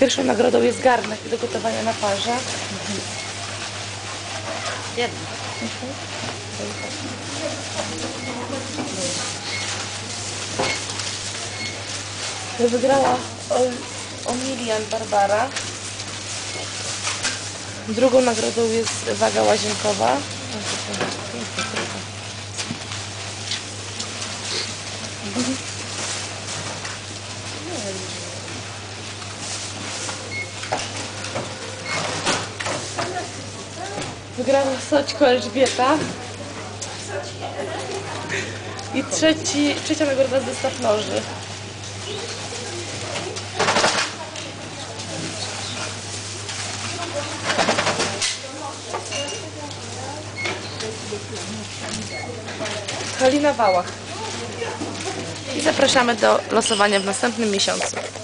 Pierwszą nagrodą jest garnek do gotowania na parze. Jedno. Wygrała Omilian Barbara. Drugą nagrodą jest waga łazienkowa. Wygrała Soćko Elżbieta. I trzecia nagroda z dostaw noży. Halina Wałach. I zapraszamy do losowania w następnym miesiącu.